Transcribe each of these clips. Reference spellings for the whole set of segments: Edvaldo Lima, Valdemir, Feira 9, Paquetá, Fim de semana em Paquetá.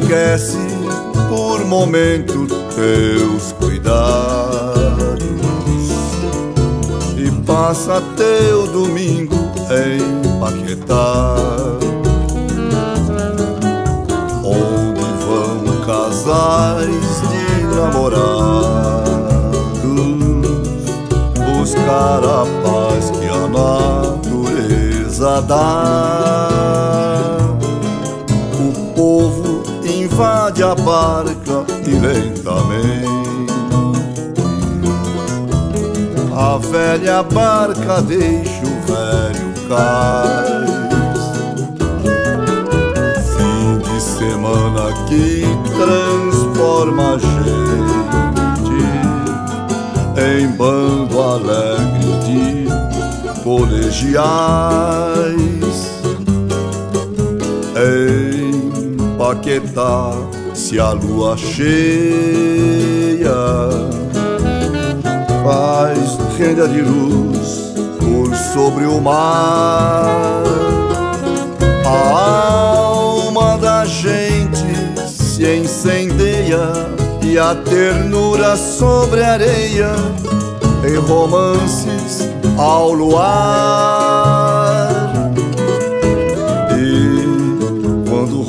esquece por momento teus cuidados e passa teu domingo em Paquetá, onde vão casais de namorados buscar a paz que a natureza dá. O povo invade a barca e lentamente a velha barca deixa o velho cais. Fim de semana que transforma a gente em bando alegre de colegiais. Em Paquetá, se a lua cheia faz renda de luz por sobre o mar, a alma da gente se incendeia e a ternura sobre a areia em romances ao luar.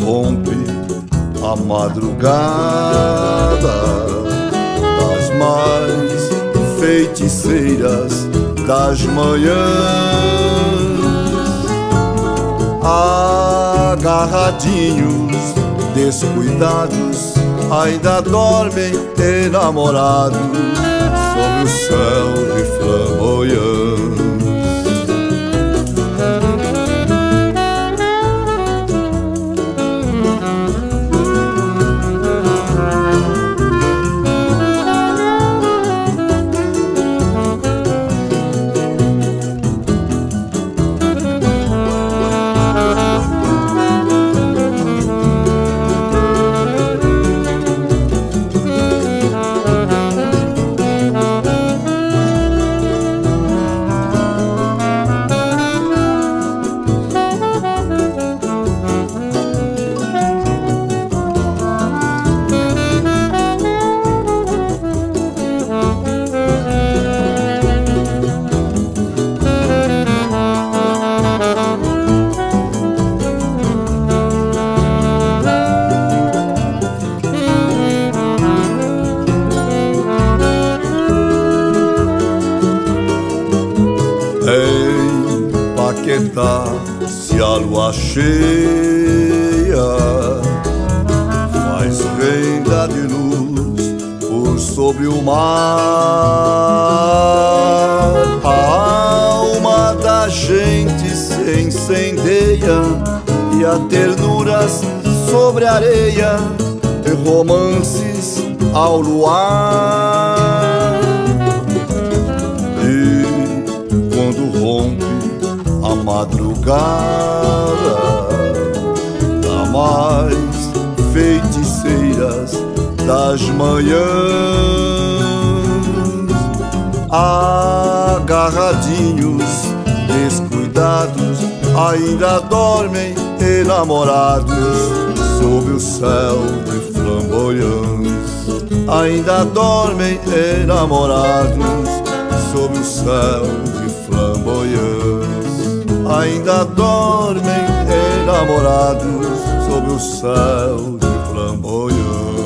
Rompe a madrugada das mais feiticeiras das manhãs, agarradinhos, descuidados, ainda dormem enamorados sob o céu de flamboyante. Em Paquetá, se a lua cheia faz renda de luz por sobre o mar, a alma da gente se incendeia e há ternuras sobre a areia e romances ao luar. A madrugada dá mais feiticeiras das manhãs, agarradinhos, descuidados, ainda dormem enamorados sob o céu de flamboyantes, ainda dormem enamorados sob o céu de flamboyantes, ainda dormem enamorados sob o céu de flamboyante.